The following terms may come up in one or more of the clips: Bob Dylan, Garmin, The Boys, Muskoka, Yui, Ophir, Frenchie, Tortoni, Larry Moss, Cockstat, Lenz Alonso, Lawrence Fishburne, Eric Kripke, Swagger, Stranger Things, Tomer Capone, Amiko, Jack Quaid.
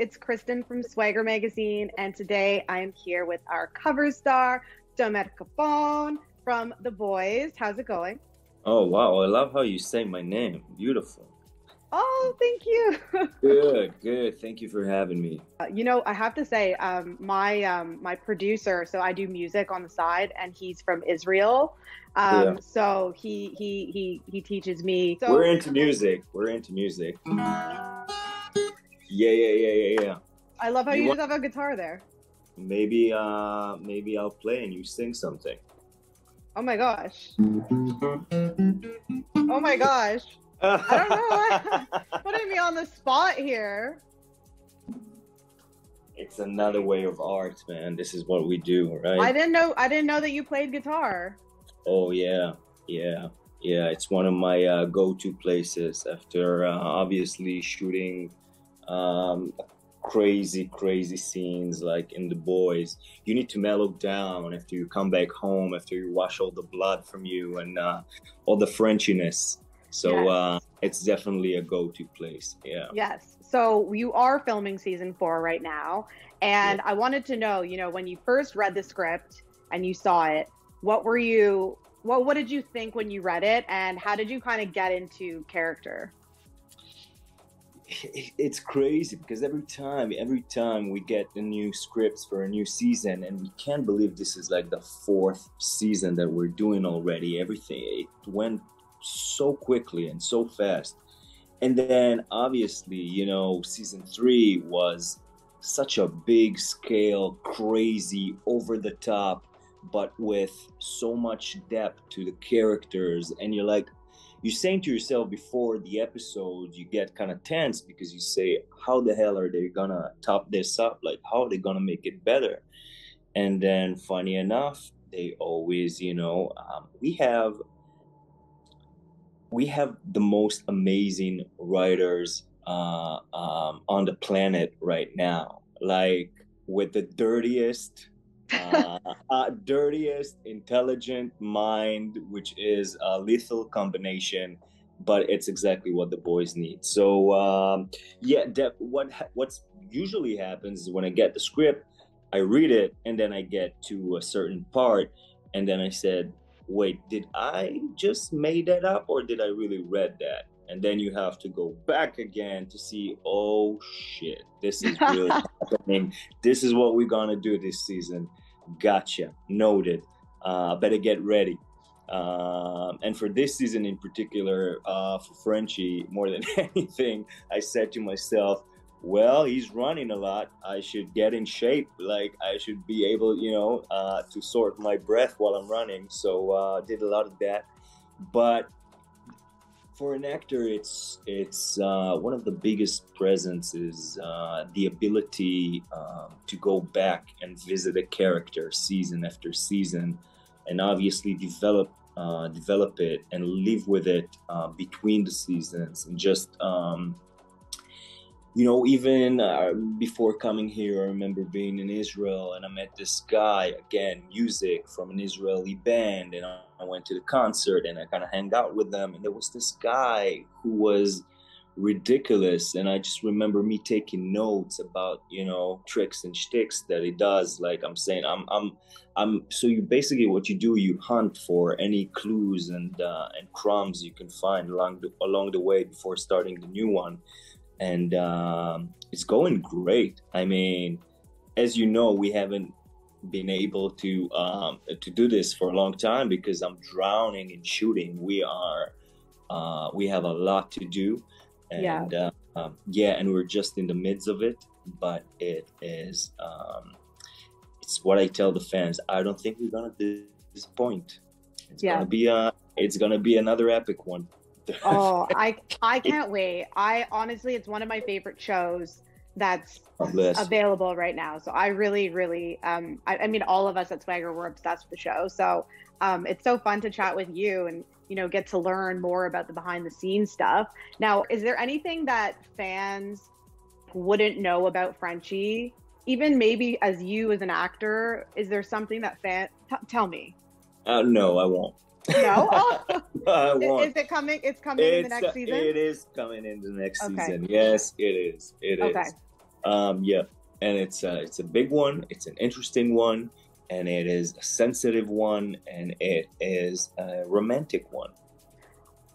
It's Kristen from Swagger Magazine, and today I am here with our cover star, Tomer Capone from The Boys. How's it going? Oh, wow. I love how you say my name. Beautiful. Oh, thank you. Good. Thank you for having me. You know, I have to say, my producer, so I do music on the side, and he's from Israel. So he teaches me. So we're into music. Yeah. I love how you just have a guitar there. Maybe I'll play and you sing something. Oh my gosh. Oh my gosh. I don't know why. Putting me on the spot here. It's another way of art, man. This is what we do, right? I didn't know that you played guitar. Oh yeah. It's one of my go-to places after obviously shooting crazy scenes like in The Boys. You need to mellow down after you come back home, after you wash all the blood from you and all the Frenchiness. So yes. It's definitely a go-to place. Yeah. Yes. So you are filming season 4 right now. And I wanted to know, you know, when you first read the script and you saw it, what did you think when you read it? And how did you kind of get into character? It's crazy because every time we get the new scripts for a new season, and we can't believe this is like the 4th season that we're doing already. Everything, it went so quickly and so fast. And then obviously, you know, season 3 was such a big scale, crazy, over the top, but with so much depth to the characters. And you're like, you're saying to yourself before the episode, you get kind of tense because you say, how the hell are they gonna top this up? Like, how are they gonna make it better? And then funny enough, they always, you know, we have the most amazing writers on the planet right now, like with the dirtiest intelligent mind, which is a lethal combination, but it's exactly what The Boys need. So what's usually happens is when I get the script, I read it, and then I get to a certain part, and then I said, wait, did I just made that up, or did I really read that? And then you have to go back again to see, oh shit, this is really happening. This is what we're gonna do this season. Gotcha, noted. Better get ready. And for this season in particular, for Frenchie, more than anything, I said to myself, well, he's running a lot. I should get in shape. Like, I should be able, you know, to sort my breath while I'm running. So did a lot of that. But for an actor, it's one of the biggest presents is the ability to go back and visit a character season after season, and obviously develop it and live with it between the seasons, and just. You know, even before coming here, I remember being in Israel, and I met this guy, again, music from an Israeli band, and I went to the concert, and I kind of hung out with them, and there was this guy who was ridiculous, and I just remember me taking notes about, you know, tricks and shticks that he does. Like I'm saying, so you basically, what you do, you hunt for any clues and crumbs you can find along the way before starting the new one. And it's going great. I mean, as you know, we haven't been able to do this for a long time because I'm drowning in shooting. We have a lot to do, and and we're just in the midst of it. But it is, it's what I tell the fans. I don't think we're gonna disappoint. It's gonna be another epic one. Oh, I can't wait. I honestly, it's one of my favorite shows that's available right now. So I really, I mean, all of us at Swagger were obsessed with the show. So it's so fun to chat with you and, you know, get to learn more about the behind the scenes stuff. Now, is there anything that fans wouldn't know about Frenchie? Even maybe as you as an actor, is there something that tell me? No, I won't. No? Oh. Is it coming in the next season? It is coming in the next season. Yes, it is. It is. Yeah, and it's a big one. It's an interesting one, and it is a sensitive one, and it is a romantic one.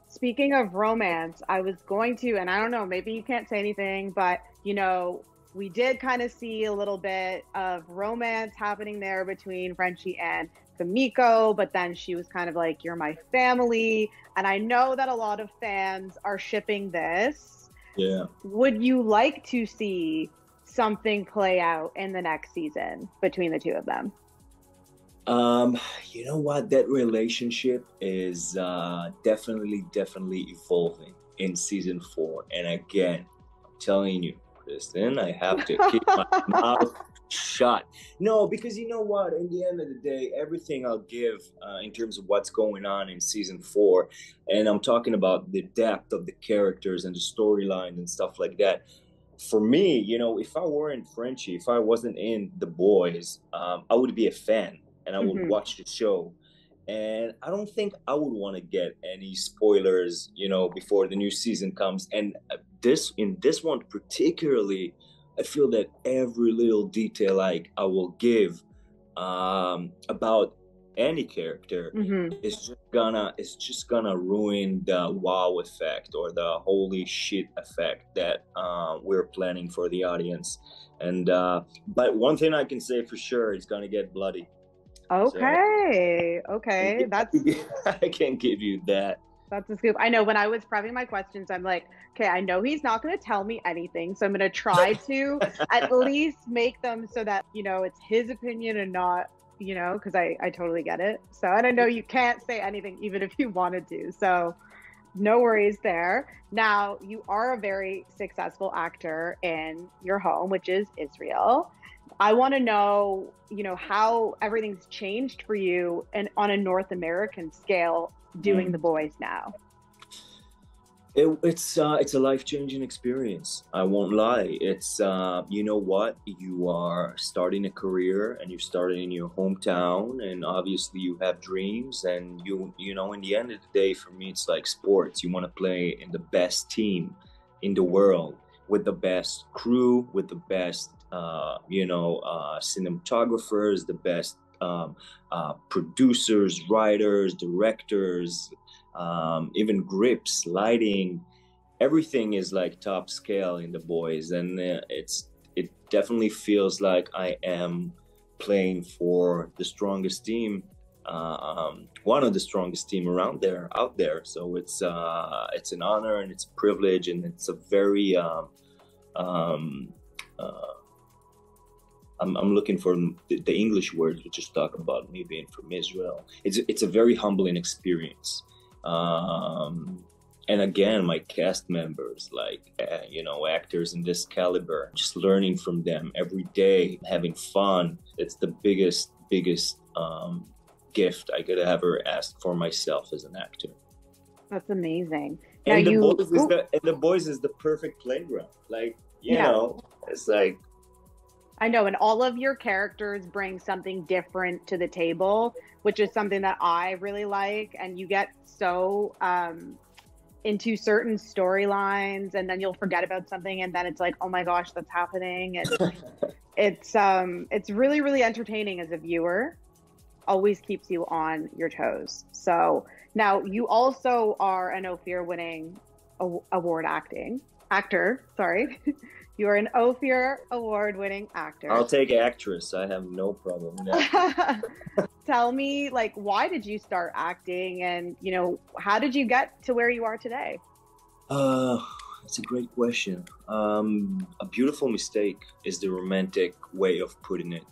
Speaking of romance, I was going to, and I don't know, maybe you can't say anything, but you know, we did kind of see a little bit of romance happening there between Frenchie and Amiko, but then she was kind of like, "You're my family," and I know that a lot of fans are shipping this. Yeah. Would you like to see something play out in the next season between the two of them? You know what? That relationship is definitely evolving in season 4, and again, I'm telling you. Then I have to keep my mouth shut. No, because you know what? In the end of the day, everything I'll give in terms of what's going on in season 4, and I'm talking about the depth of the characters and the storyline and stuff like that. For me, you know, if I weren't Frenchie, if I wasn't in The Boys, I would be a fan and I would watch the show. And I don't think I would want to get any spoilers, you know, before the new season comes. And in this one particularly, I feel that every little detail I will give about any character is just gonna ruin the wow effect or the holy shit effect that we're planning for the audience. And but one thing I can say for sure, it's gonna get bloody. Okay, so, okay, that's I can't give you that. That's a scoop. I know when I was prepping my questions, I'm like, okay, I know he's not going to tell me anything, so I'm going to try to at least make them so that, you know, it's his opinion and not, you know, because I totally get it. So, and I know you can't say anything even if you wanted to, so no worries there. Now, you are a very successful actor in your home, which is Israel. I want to know, you know, how everything's changed for you and on a North American scale doing The Boys now. It's a life-changing experience. I won't lie. It's, you know what, you are starting a career and you're starting in your hometown, and obviously you have dreams, and you know, in the end of the day, for me, it's like sports. You want to play in the best team in the world with the best crew, with the best cinematographers, the best producers, writers, directors, even grips, lighting. Everything is like top scale in The Boys, and it definitely feels like I am playing for the strongest team, one of the strongest team around there, out there. So it's an honor and it's a privilege, and it's a very I'm looking for the English words, which is talk about me being from Israel. It's a very humbling experience. And again, my cast members, like, you know, actors in this caliber, just learning from them every day, having fun. It's the biggest gift I could ever ask for myself as an actor. That's amazing. And The Boys is the perfect playground. Like, you know, it's like... I know, and all of your characters bring something different to the table, which is something that I really like. And you get so into certain storylines, and then you'll forget about something, and then it's like, oh my gosh, that's happening. And it's really, really entertaining as a viewer. Always keeps you on your toes. So now you also are an Ophir winning actor, sorry. You are an Ophir award-winning actor. I'll take actress. I have no problem with that. Tell me, like, why did you start acting, and, you know, how did you get to where you are today? That's a great question. A beautiful mistake is the romantic way of putting it.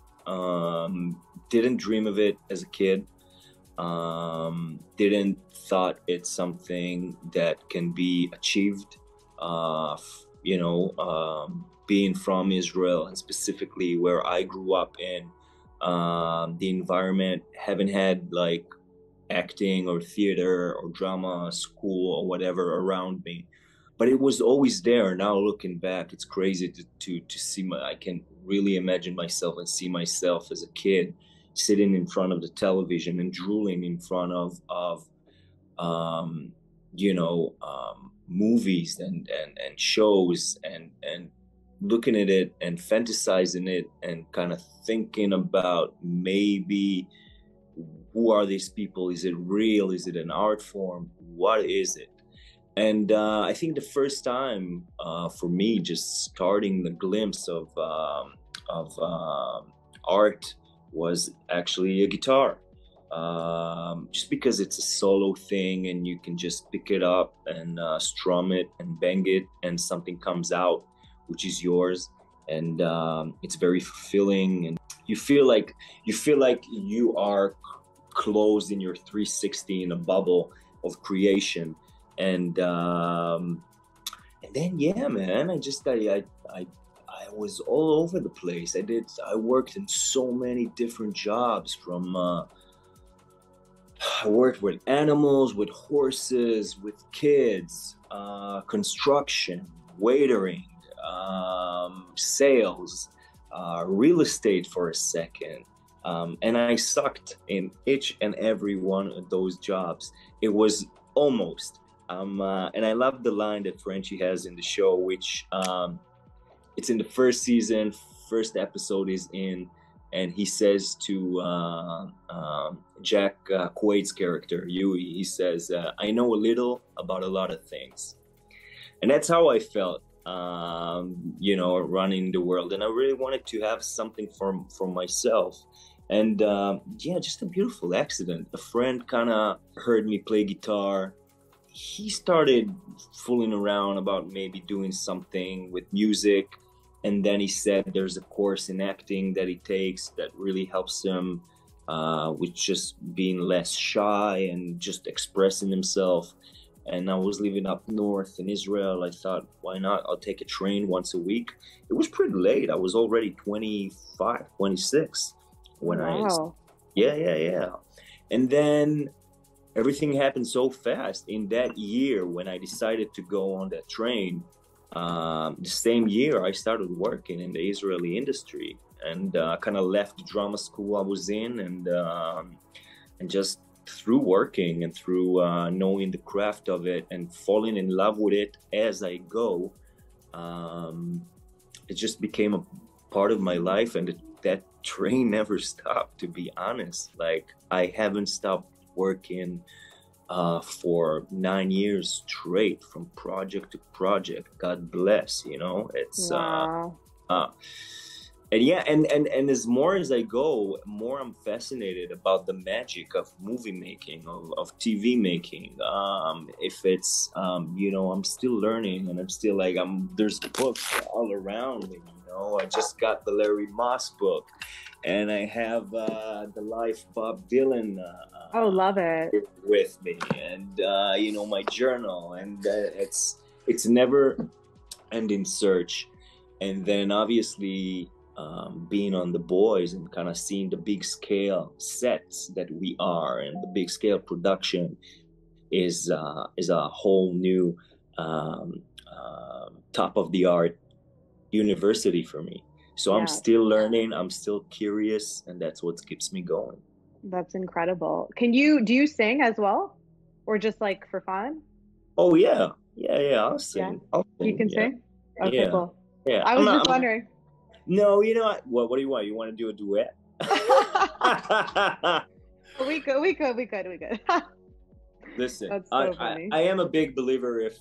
Didn't dream of it as a kid. Didn't thought it's something that can be achieved. You know, being from Israel and specifically where I grew up in, the environment, haven't had like acting or theater or drama school or whatever around me, but it was always there. Now looking back, it's crazy to see I can really imagine myself and see myself as a kid sitting in front of the television and drooling in front of movies and shows and looking at it and fantasizing it and kind of thinking about maybe who are these people? Is it real? Is it an art form? What is it? And I think the first time for me, just starting the glimpse of art was actually a guitar. Just because it's a solo thing and you can just pick it up and strum it and bang it and something comes out, which is yours. And it's very fulfilling. And you feel like you are closed in your 360 in a bubble of creation. And then, yeah, man, I was all over the place. I worked in so many different jobs from, I worked with animals, with horses, with kids, construction, waitering, sales, real estate for a second. And I sucked in each and every one of those jobs. It was almost, and I love the line that Frenchie has in the show, which it's in the first season, first episode is in, and he says to Jack Quaid's character, Yui, he says, I know a little about a lot of things. And that's how I felt, you know, running the world. And I really wanted to have something for myself. And yeah, just a beautiful accident. A friend kind of heard me play guitar. He started fooling around about maybe doing something with music. And then he said there's a course in acting that he takes that really helps him with just being less shy and just expressing himself. And I was living up north in Israel. I thought, why not? I'll take a train once a week. It was pretty late. I was already 25, 26 when wow. Yeah. And then everything happened so fast. In that year when I decided to go on that train, the same year I started working in the Israeli industry and kind of left the drama school I was in and just through working and through knowing the craft of it and falling in love with it as I go, it just became a part of my life, and that train never stopped, to be honest. Like, I haven't stopped working for 9 years straight, from project to project. God bless, you know. It's wow. And yeah, and as more as I go, more I'm fascinated about the magic of movie making, of TV making. If it's you know, I'm still learning, and I'm still like, there's books all around me, you know. I just got the Larry Moss book, and I have the Life Bob Dylan. Oh, love it. With me, and you know, my journal, and it's never ending search. And then obviously being on The Boys and kind of seeing the big scale sets that we are, and the big scale production is a whole new top of the art university for me. So yeah. I'm still learning. I'm still curious, and that's what keeps me going. That's incredible. Do you sing as well, or just like for fun? Oh yeah. I'll sing. Yeah. You can sing. Okay, yeah. Cool. Yeah. I was just wondering. No, you know, what do you want? You want to do a duet? We could. Listen, that's so funny. I am a big believer if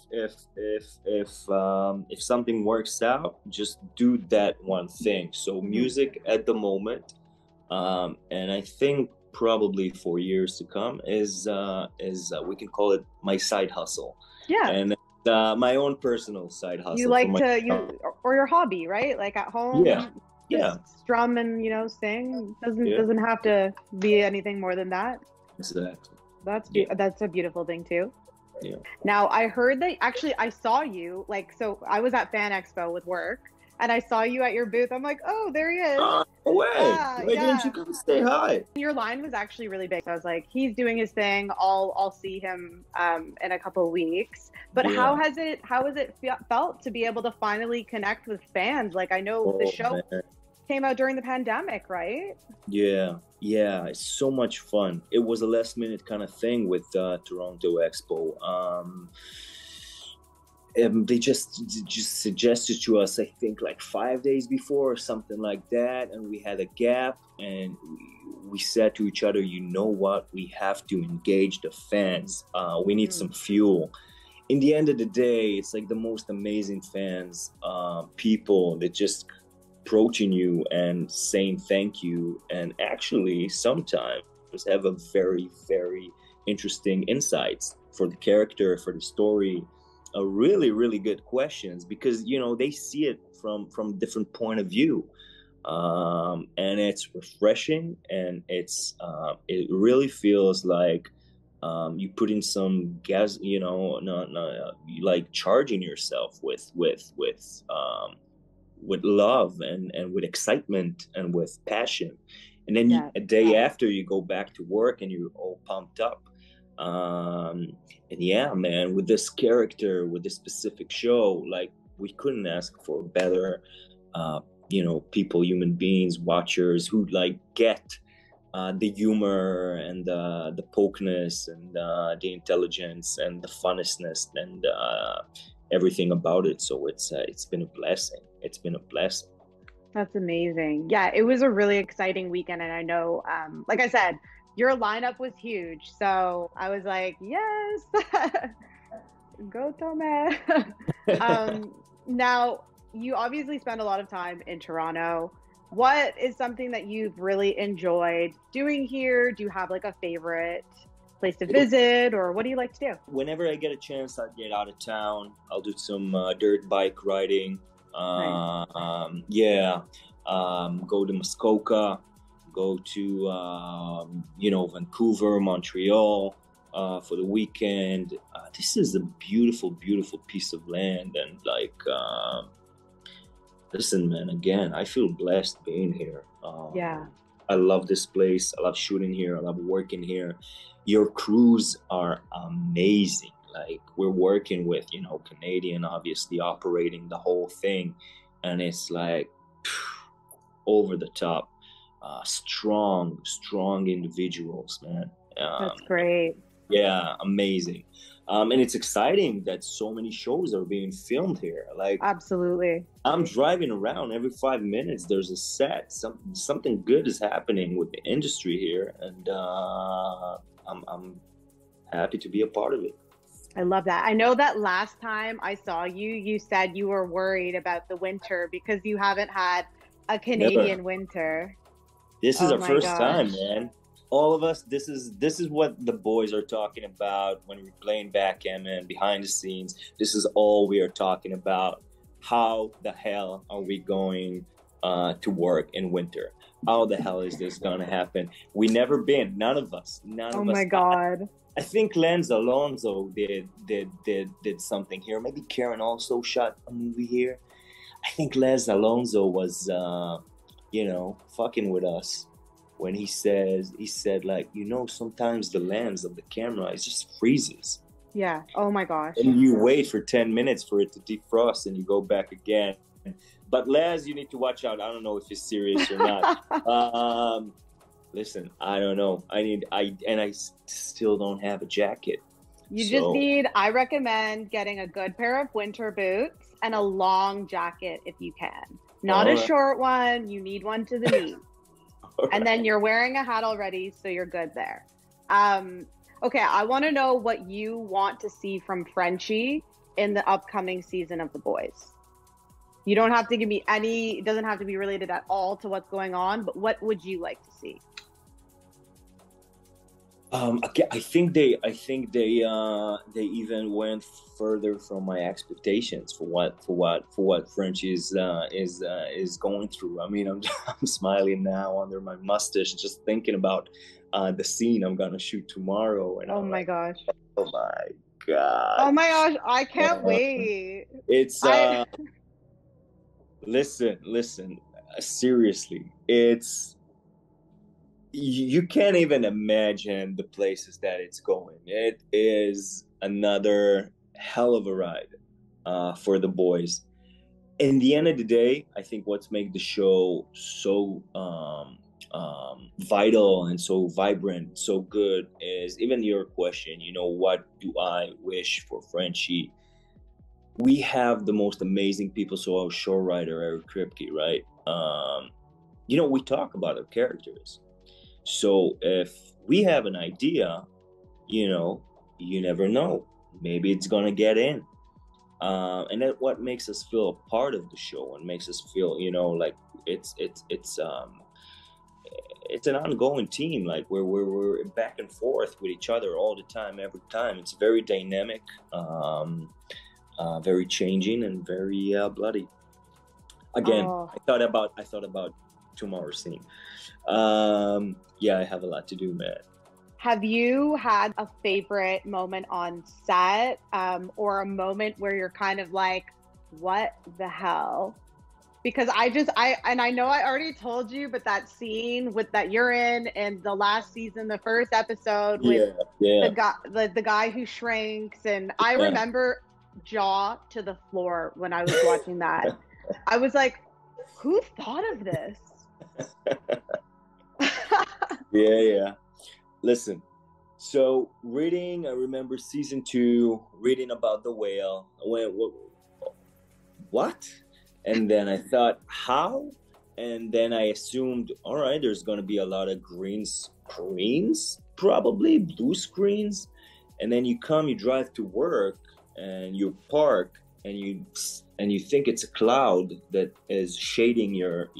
something works out, just do that one thing. So music at the moment, and I think probably for years to come is we can call it my side hustle. Yeah. And my own personal side hustle. You like or your hobby, right? Like at home, yeah. Strum and, you know, sing. Doesn't have to be anything more than that. Exactly. That's a beautiful thing too. Yeah. Now I heard that actually I saw you, like, so I was at Fan Expo with work, and I saw you at your booth. I'm like, oh, there he is. No way. Yeah, why didn't you come say hi? Your line was actually really big. So I was like, he's doing his thing. I'll see him in a couple of weeks. But yeah. How has it felt to be able to finally connect with fans? Like, I know the show came out during the pandemic, right? Yeah, it's so much fun. It was a last minute kind of thing with Toronto Expo. They just suggested to us, I think, like 5 days before or something like that. And we had a gap, and we said to each other, you know what? We have to engage the fans. We need some fuel. In the end of the day, it's like the most amazing fans, people that just approaching you and saying thank you. And actually, sometimes have a very, very interesting insights for the character, for the story. A really, really good questions, because you know they see it from different point of view, and it's refreshing, and it's it really feels like you put in some gas, you know, like charging yourself with love and with excitement and with passion, and then you, a day after you go back to work and you're all pumped up. And yeah, man, with this character, with this specific show, like we couldn't ask for better, you know, people, human beings, watchers who like get the humor and the pokeness and the intelligence and the funnessness and everything about it. So it's been a blessing. It's been a blessing. That's amazing. Yeah, it was a really exciting weekend, and I know, like I said, your lineup was huge, so I was like, yes, go Tomer. Now, you obviously spend a lot of time in Toronto. What is something that you've really enjoyed doing here? Do you have like a favorite place to visit, or what do you like to do? Whenever I get a chance, I get out of town. I'll do some dirt bike riding. Nice. Go to Muskoka. Go to, you know, Vancouver, Montreal for the weekend. This is a beautiful, beautiful piece of land. And like, listen, man, again, I feel blessed being here. Yeah. I love this place. I love shooting here. I love working here. Your crews are amazing. Like we're working with, you know, Canadian, obviously operating the whole thing. And it's like over the top. Strong individuals, man. That's great. Yeah, amazing. And it's exciting that so many shows are being filmed here. Like, absolutely. I'm driving around every 5 minutes. There's a set. Something good is happening with the industry here, and I'm happy to be a part of it. I love that. I know that last time I saw you, you said you were worried about the winter because you haven't had a Canadian winter. This is our first time, man. All of us, this is what the boys are talking about when we're playing backgammon behind the scenes. This is all we are talking about. How the hell are we going to work in winter? How the hell is this going to happen? We never been, none of us. None of us. Oh my God. I think Lenz Alonso did something here. Maybe Karen also shot a movie here. I think Lenz Alonso was... you know, fucking with us when he said like, you know, sometimes the lens of the camera, it just freezes. Yeah. Oh my gosh. And you wait for 10 minutes for it to defrost and you go back again. But Laz, you need to watch out. I don't know if he's serious or not. Listen, I don't know. I still don't have a jacket. You just need, I recommend getting a good pair of winter boots and a long jacket if you can. Not a short one. You need one to the knee. And then you're wearing a hat already, so you're good there. Okay, I want to know what you want to see from Frenchie in the upcoming season of The Boys. You don't have to give me any, it doesn't have to be related at all to what's going on, but what would you like to see? I think they even went further from my expectations for what Frenchie is going through. I mean, I'm smiling now under my mustache just thinking about the scene I'm gonna shoot tomorrow. And oh my gosh! Oh my God! Oh my gosh! I can't wait. It's listen. Seriously, it's. You can't even imagine the places that it's going. It is another hell of a ride for the boys. In the end of the day, I think what's made the show so vital and so vibrant, so good is even your question, you know, what do I wish for Frenchie? we have the most amazing people. So our show writer, Eric Kripke, right? You know, we talk about our characters. So if we have an idea, you know, you never know. Maybe it's going to get in. And that's what makes us feel a part of the show and makes us feel, you know, like it's an ongoing team. Like we're back and forth with each other all the time, every time. It's very dynamic, very changing, and very bloody. Again, I thought about tomorrow's scene. Yeah, I have a lot to do, man. Have you had a favorite moment on set, or a moment where you're kind of like, what the hell? Because I know I already told you, but that scene with that you're in the last season, the first episode with the guy who shrinks, and I remember jaw to the floor when I was watching that. I was like, who thought of this? Yeah. Listen, so reading, I remember season 2, reading about the whale. I went, what? And then I thought, how? And then I assumed, all right, there's going to be a lot of green screens, probably blue screens. And then you drive to work and you park and you think it's a cloud that is shading your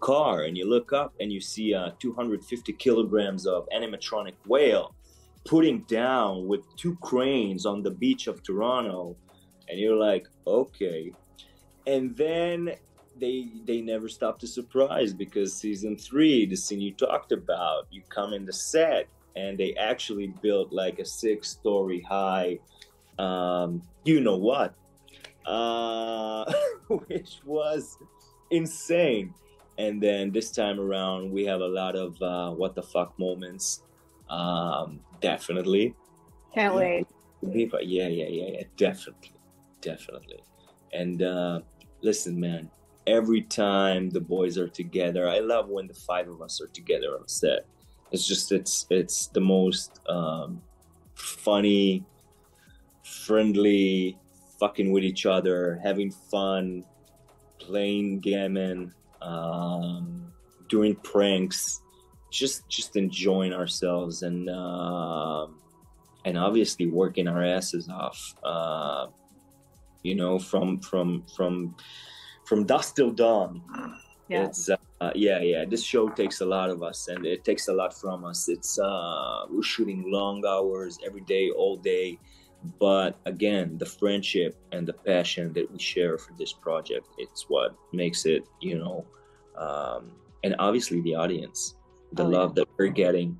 car, and you look up and you see a 250 kilograms of animatronic whale putting down with 2 cranes on the beach of Toronto, and you're like, okay. And then they never stop to surprise, because season 3, the scene you talked about, you come in the set and they actually built like a 6-story high, you know what, which was insane. And then this time around, we have a lot of what the fuck moments. Definitely. Can't wait. Yeah. Definitely. And listen, man, every time the boys are together, I love when the 5 of us are together on set. It's just, it's the most funny, friendly, fucking with each other, having fun, playing gammon, doing pranks, just enjoying ourselves, and obviously working our asses off, you know, from dusk till dawn. Yeah. It's, this show takes a lot of us, and it takes a lot from us. It's, we're shooting long hours every day, all day. But again, the friendship and the passion that we share for this project, it's what makes it, you know, and obviously the audience, the love that we're getting,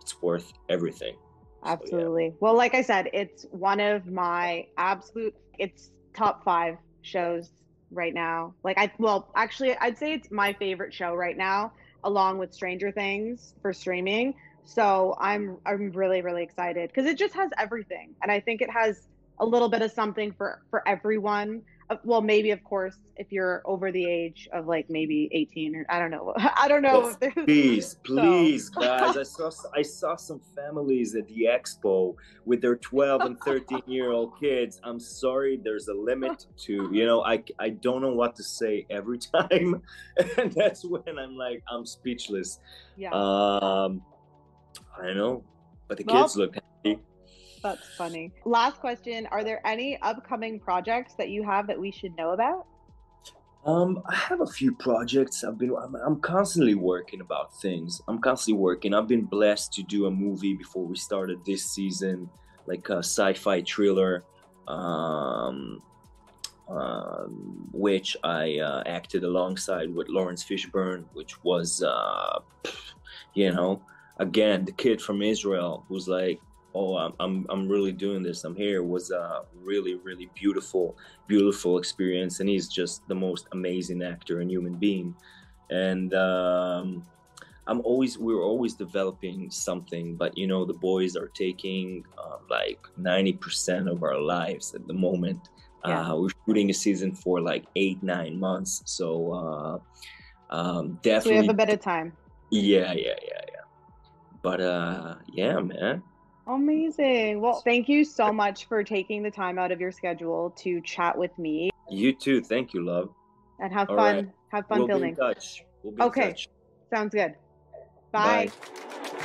it's worth everything. Absolutely. So, yeah. Well, like I said, it's one of my it's top 5 shows right now. Like I'd say it's my favorite show right now, along with Stranger Things for streaming. So I'm really, really excited, because it just has everything. And I think it has a little bit of something for everyone. Well, maybe, of course, if you're over the age of like maybe 18 or I don't know. Yes, please, guys. I saw some families at the expo with their 12 and 13-year-old kids. I'm sorry, there's a limit to, you know, I don't know what to say every time. And that's when I'm like, I'm speechless. Yeah. I don't know, but the kids look happy. That's funny. Last question. Are there any upcoming projects that you have that we should know about? I have a few projects. I'm constantly working about things. I've been blessed to do a movie before we started this season, like a sci-fi thriller, which I acted alongside with Lawrence Fishburne, which was, you know, again, the kid from Israel who's like, oh, I'm really doing this, I'm here, was a really, really beautiful experience. And he's just the most amazing actor and human being. And we're always developing something, but you know, the boys are taking like 90% of our lives at the moment. Yeah. We're shooting a season for like 8-9 months. So definitely. So we have a bit of time. Yeah. But yeah, man, Amazing. Well, thank you so much for taking the time out of your schedule to chat with me. You too. Thank you, love. And have all fun. Right. Have fun filming. We'll be in touch. Sounds good. Bye. Bye.